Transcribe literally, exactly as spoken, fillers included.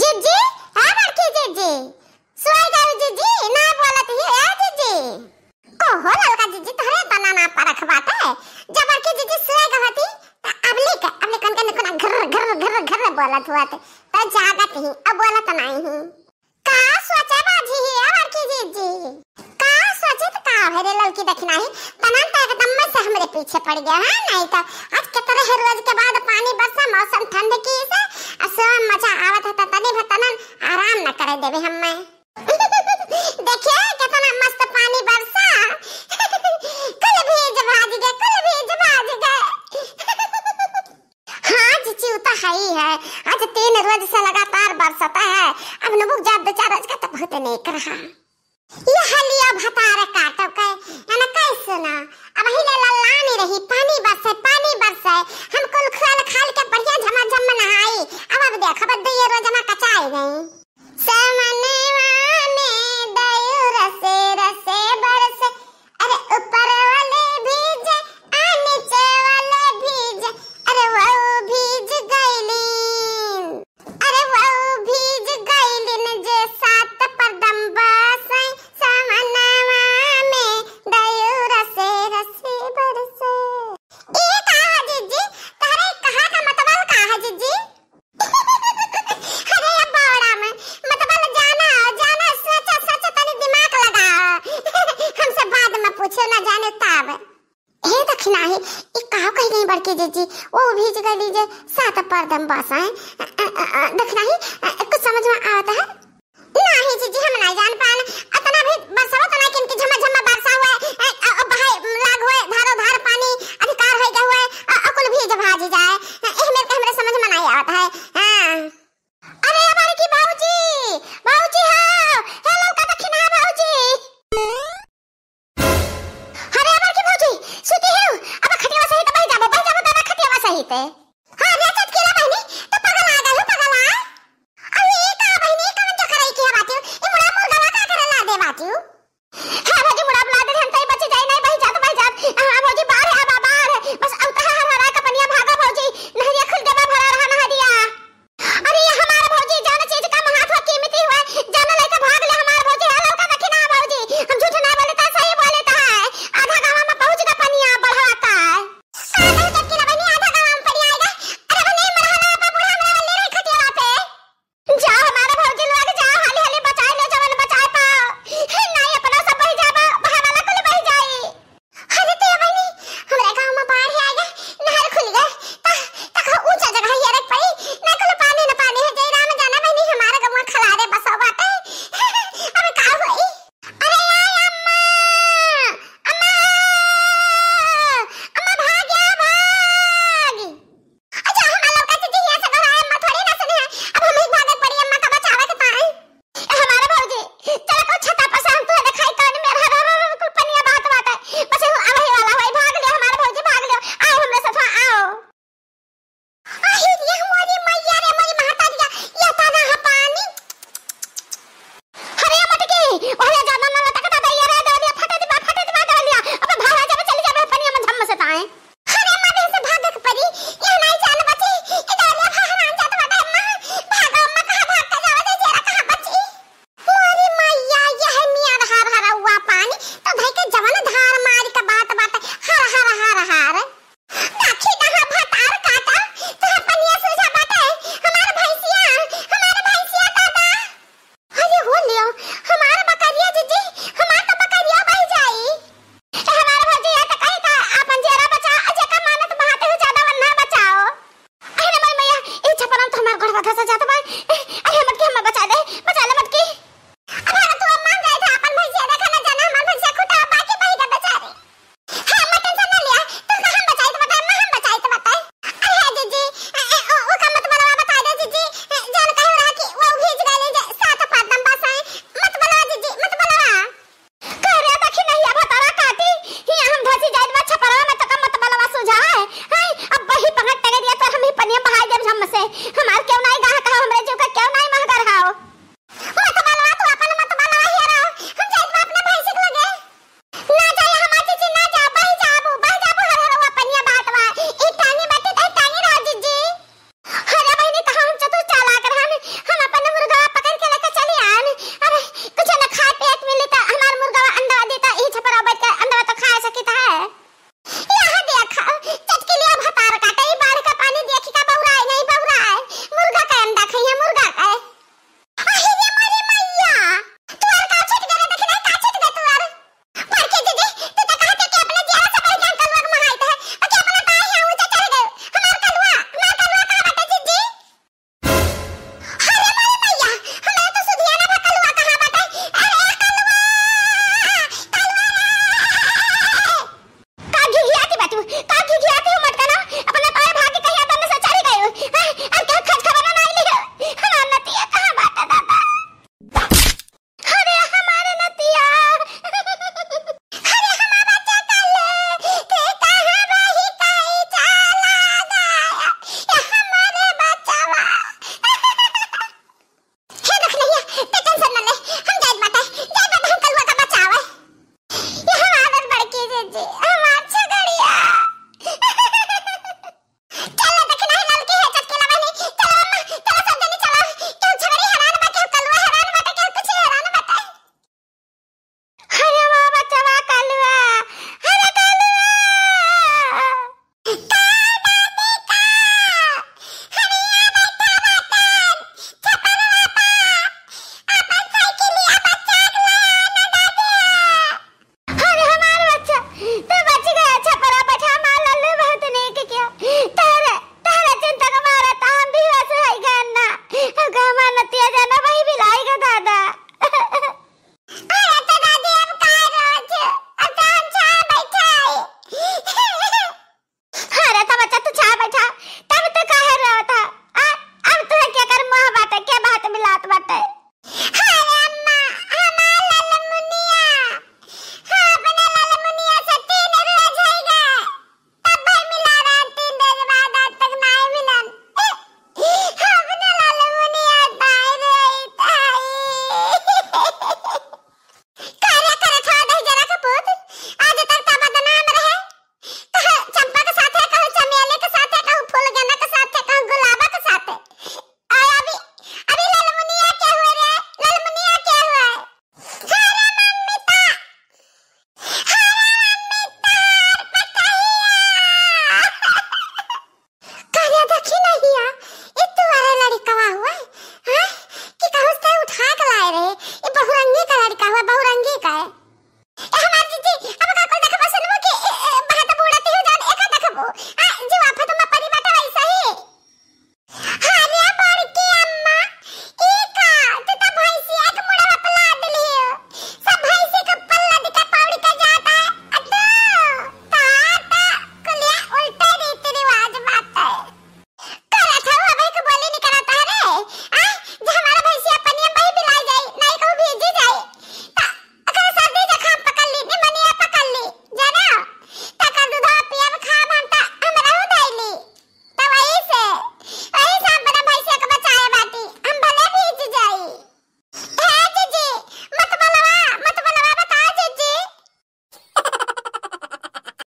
जीजी आप आके जीजी सुआई जाओ जीजी ना बोला तो ये है जीजी को हो ललका जीजी तहरे तना ना पर रखवाता है जब आके जीजी सुआई गवाती तो अब ले का अब ले कन कन कन घर घर घर घर बोला हुआ थे तो जागत ही अब बोला तो नहीं ही का सोचा बाजी है अब आके जीजी का सोचे तो का है रे ललकी देखना ही तना तो एकदम से हमरे पीछे पड़ गया है नहीं तो आज के तरह हर रोज के बाद पानी बरसा मौसम ठंड की से असम मजा आवत है तने भतनन आराम न करे देवे हम मैं देखिए कितना मस्त पानी बरसा कल भी जब आज गए कल भी जब आज गए हां जीजी उता हाई है आज तीन रोज से लगातार बरसता है अब नबुक जा बेचारा इसका तो बहुत नहीं कर रहा ये हलिया भतार काटो के ना कैसे ना अब हिले लल्ला नहीं रही पानी बरसे पानी बरसे हम कुल खाल खाल के बढ़िया झमा झम नहाई अब अब देख अब दे ये रोजना कचाई गई सामने वाने दयु रसे रसे बरसे अरे ऊपर वाले भीज आ नीचे वाले भीज अरे वो भीज गईलीन अरे वो भीज गईलीन जे सात परदंबा से सामने वाने दयु रसे रसे बरसे ए कहा जीजी तारे कहा का मतबल कहा जीजी बड़के जीजी वो भीज गए लीजिए सात परदम बासा है देखना ही कुछ समझ में आता है।